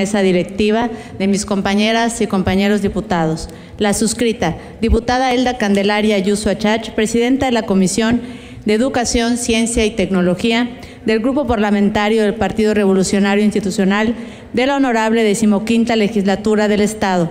mesa directiva de mis compañeras y compañeros diputados. La suscrita, diputada Elda Candelaria Ayuso Achach, presidenta de la Comisión de Educación, Ciencia y Tecnología del Grupo Parlamentario del Partido Revolucionario Institucional de la Honorable 15ª Legislatura del Estado,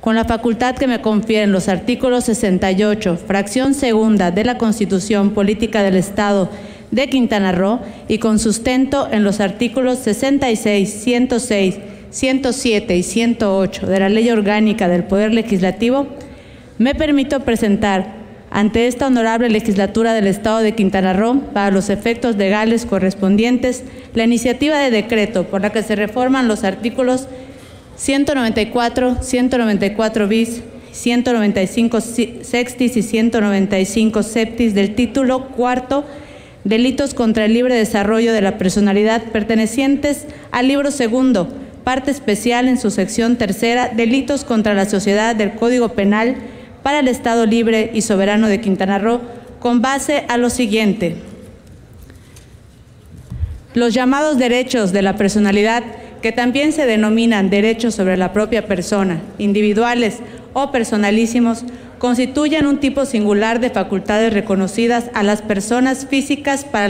con la facultad que me confieren los artículos 68, fracción segunda de la Constitución Política del Estado de Quintana Roo y con sustento en los artículos 66, 106, 107 y 108 de la Ley Orgánica del Poder Legislativo, me permito presentar ante esta honorable legislatura del Estado de Quintana Roo, para los efectos legales correspondientes, la iniciativa de decreto por la que se reforman los artículos 194, 194 bis, 195 sextis y 195 septis del título cuarto, delitos contra el libre desarrollo de la personalidad pertenecientes al libro segundo, parte especial en su sección tercera, delitos contra la sociedad del Código Penal para el Estado Libre y Soberano de Quintana Roo, con base a lo siguiente. Los llamados derechos de la personalidad, que también se denominan derechos sobre la propia persona, individuales o personalísimos, constituyen un tipo singular de facultades reconocidas a las personas físicas para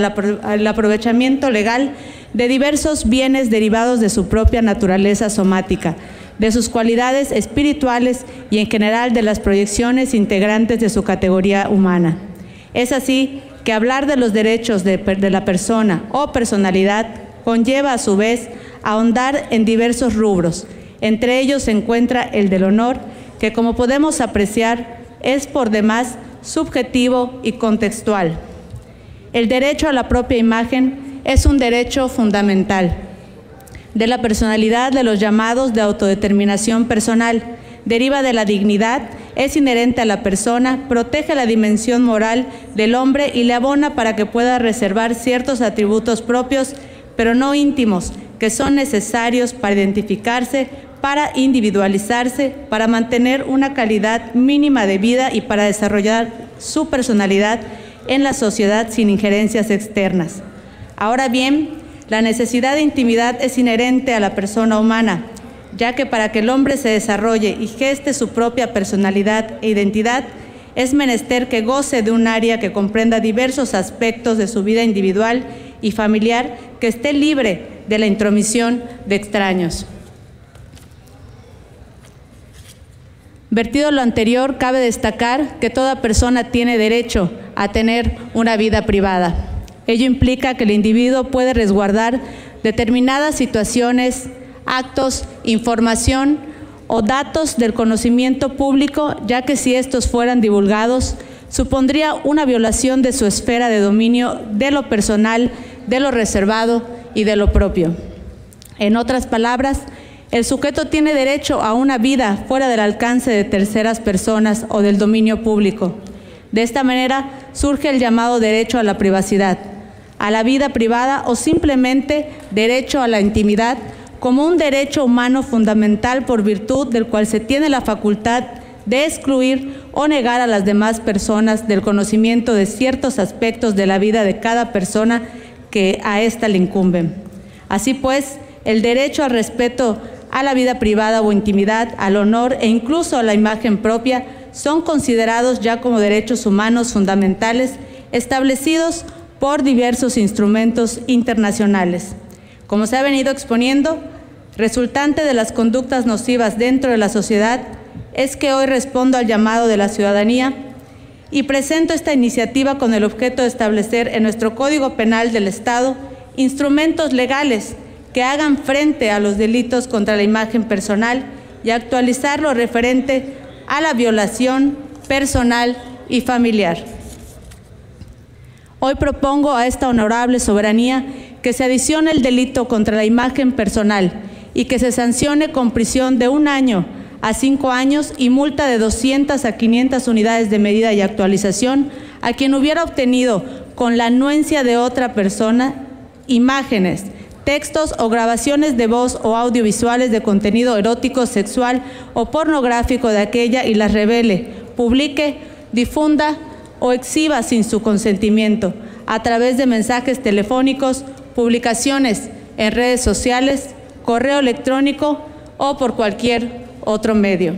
el aprovechamiento legal de diversos bienes derivados de su propia naturaleza somática, de sus cualidades espirituales y en general de las proyecciones integrantes de su categoría humana. Es así que hablar de los derechos de la persona o personalidad conlleva a su vez ahondar en diversos rubros. Entre ellos se encuentra el del honor, que como podemos apreciar es por demás subjetivo y contextual. El derecho a la propia imagen es un derecho fundamental de la personalidad de los llamados de autodeterminación personal, deriva de la dignidad, es inherente a la persona, protege la dimensión moral del hombre y le abona para que pueda reservar ciertos atributos propios, pero no íntimos, que son necesarios para identificarse, para individualizarse, para mantener una calidad mínima de vida y para desarrollar su personalidad en la sociedad sin injerencias externas. Ahora bien, la necesidad de intimidad es inherente a la persona humana, ya que para que el hombre se desarrolle y geste su propia personalidad e identidad, es menester que goce de un área que comprenda diversos aspectos de su vida individual y familiar, que esté libre de la intromisión de extraños. Vertido lo anterior, cabe destacar que toda persona tiene derecho a tener una vida privada. Ello implica que el individuo puede resguardar determinadas situaciones, actos, información o datos del conocimiento público, ya que si estos fueran divulgados, supondría una violación de su esfera de dominio de lo personal, de lo reservado y de lo propio. En otras palabras, el sujeto tiene derecho a una vida fuera del alcance de terceras personas o del dominio público. De esta manera surge el llamado derecho a la privacidad, a la vida privada o simplemente derecho a la intimidad como un derecho humano fundamental por virtud del cual se tiene la facultad de excluir o negar a las demás personas del conocimiento de ciertos aspectos de la vida de cada persona que a ésta le incumben. Así pues, el derecho al respeto a la vida privada o intimidad, al honor e incluso a la imagen propia son considerados ya como derechos humanos fundamentales establecidos por diversos instrumentos internacionales. Como se ha venido exponiendo, resultante de las conductas nocivas dentro de la sociedad, es que hoy respondo al llamado de la ciudadanía y presento esta iniciativa con el objeto de establecer en nuestro Código Penal del Estado instrumentos legales que hagan frente a los delitos contra la imagen personal y actualizar lo referente a la violación personal y familiar. Hoy propongo a esta honorable soberanía que se adicione el delito contra la imagen personal y que se sancione con prisión de 1 año a 5 años y multa de 200 a 500 unidades de medida y actualización a quien hubiera obtenido con la anuencia de otra persona imágenes, textos o grabaciones de voz o audiovisuales de contenido erótico, sexual o pornográfico de aquella y las revele, publique, difunda o exhiba sin su consentimiento a través de mensajes telefónicos, publicaciones en redes sociales, correo electrónico o por cualquier otro medio.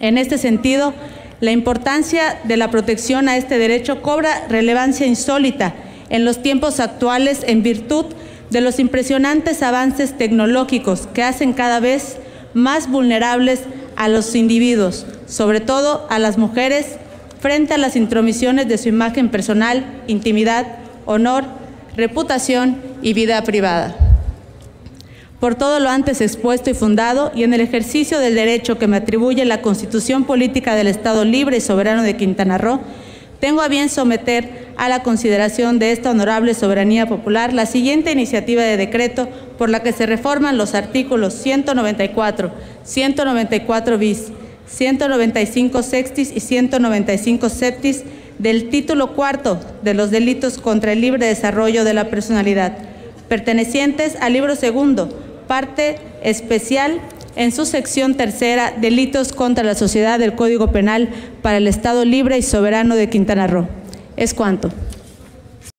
En este sentido, la importancia de la protección a este derecho cobra relevancia insólita en los tiempos actuales en virtud de los impresionantes avances tecnológicos que hacen cada vez más vulnerables a los individuos, sobre todo a las mujeres, frente a las intromisiones de su imagen personal, intimidad, honor, reputación y vida privada. Por todo lo antes expuesto y fundado, y en el ejercicio del derecho que me atribuye la Constitución Política del Estado Libre y Soberano de Quintana Roo, tengo a bien someter a la consideración de esta honorable soberanía popular la siguiente iniciativa de decreto por la que se reforman los artículos 194, 194 bis, 195 sextis y 195 septis del título cuarto de los delitos contra el libre desarrollo de la personalidad, pertenecientes al libro segundo, parte especial, en su sección tercera, delitos contra la sociedad del Código Penal para el Estado Libre y Soberano de Quintana Roo. Es cuanto.